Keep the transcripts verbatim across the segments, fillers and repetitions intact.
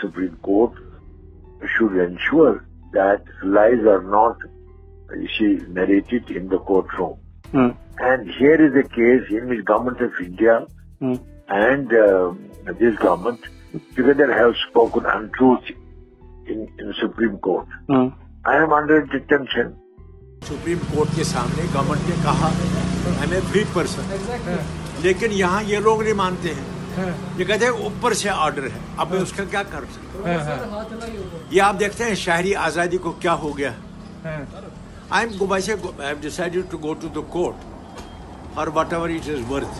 Supreme Court should ensure that lies are not she narrated in the courtroom. Mm. And here is a case in which Government of India mm. and uh, this government together have spoken untruth in, in Supreme Court. Mm. I am under detention. Supreme Court के सामने government ने कहा I'm a free person. Exactly. लेकिन यहाँ ये लोग नहीं मानते हैं. ये कहते हैं ऊपर से ऑर्डर है. अब मैं उसका क्या कर सकता हूँ? ये आप देखते हैं शहरी आजादी को क्या हो गया. I'm I have decided to go to the court or whatever it is worth.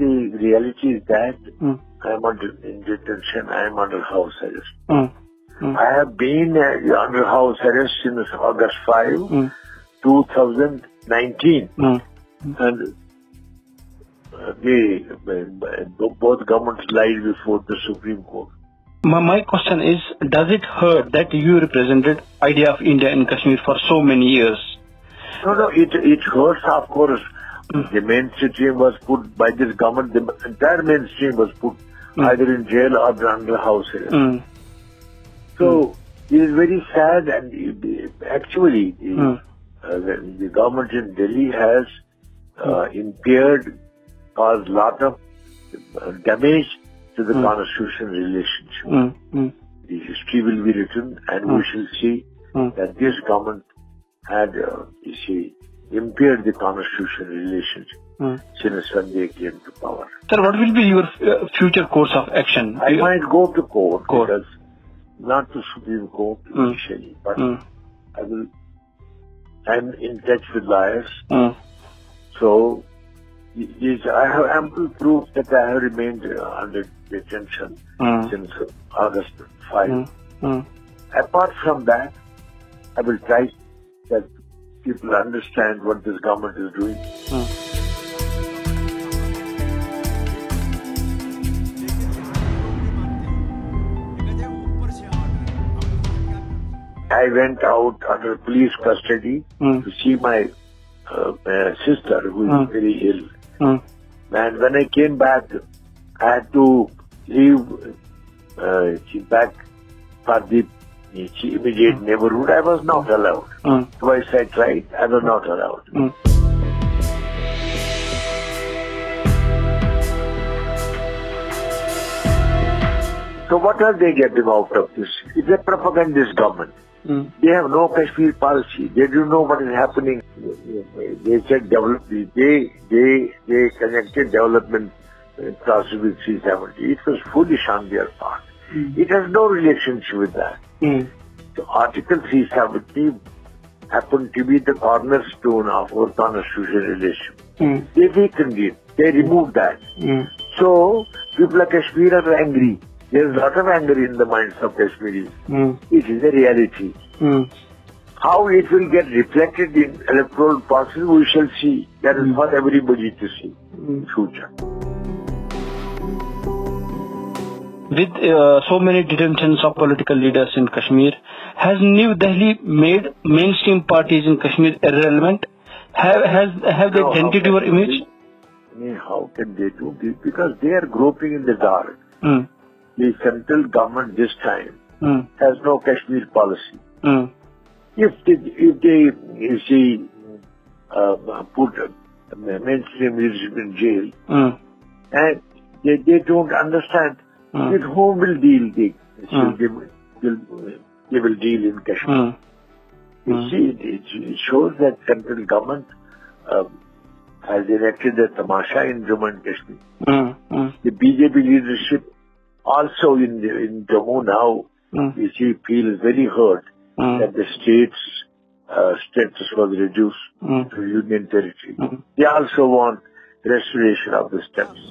The reality is that mm. I am under in detention, I am under house arrest. Mm. Mm. I have been uh, under house arrest since August fifth, mm. two thousand nineteen. Mm. And uh, they, uh, both governments lied before the Supreme Court. My, my question is, does it hurt that you represented idea of India and Kashmir for so many years? No, no, it, it hurts, of course. Mm. The mainstream was put by this government, the entire mainstream was put mm. either in jail or under house arrest. Mm. So, mm. it is very sad, and actually, mm. uh, the, the government in Delhi has uh, mm. impaired, caused a lot of damage to the mm. constitutional relationship. Mm. Mm. The history will be written, and mm. we shall see mm. that this government had, uh, you see, impaired the constitutional relationship mm. since when they came to power. Sir, what will be your uh, future course of action? I you... might go to court, court. Because not to Supreme Court mm. initially, but mm. I will. I'm in touch with lawyers, mm. so is, I have ample proof that I have remained uh, under detention mm. since August fifth. Mm. Mm. Apart from that, I will try that people understand what this government is doing. Hmm. I went out under police custody hmm. to see my, uh, my sister who is hmm. very ill. Hmm. And when I came back, I had to leave uh, back for the immediate mm. neighborhood. I was not allowed. Mm. Twice I tried, I was not allowed. Mm. So what are they getting out of this? It's a propagandist government. Mm. They have no Kashmir policy. They don't know what is happening. They said develop. They they they connected development process with three seventy. It was foolish on their part. Mm. It has no relationship with that. Mm. So Article three seventy happened to be the cornerstone of our constitutional relationship. Mm. They weakened it. They removed that. Mm. So people of Kashmir are angry. There is a lot of anger in the minds of Kashmiris. Mm. It is a reality. Mm. How it will get reflected in electoral process, we shall see. That is mm. for everybody to see in future. With uh, so many detentions of political leaders in Kashmir, has New Delhi made mainstream parties in Kashmir irrelevant? Have has have no, they dented your image? They, how can they do this? Because they are groping in the dark. Mm. The central government this time mm. has no Kashmir policy. Mm. If they, if they you see, uh, put uh, mainstream leadership in jail, mm. and they, they don't understand Mm. with whom will deal they, mm. they, will, they will deal in Kashmir. Mm. You mm. see, it, it shows that central government um, has erected a tamasha in Jammu and Kashmir. Mm. Mm. The B J P leadership also in, in Jammu now mm. which he feels very hurt mm. that the state's uh, status was reduced mm. to union territory. Mm. They also want restoration of the status.